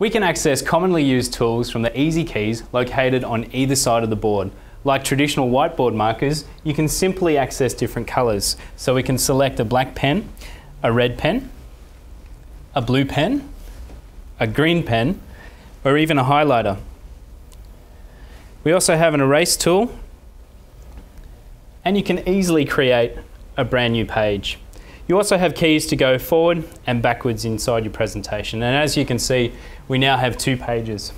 We can access commonly used tools from the EasyKeys located on either side of the board. Like traditional whiteboard markers, you can simply access different colours. So we can select a black pen, a red pen, a blue pen, a green pen, or even a highlighter. We also have an erase tool, and you can easily create a brand new page. You also have keys to go forward and backwards inside your presentation, and as you can see, we now have two pages.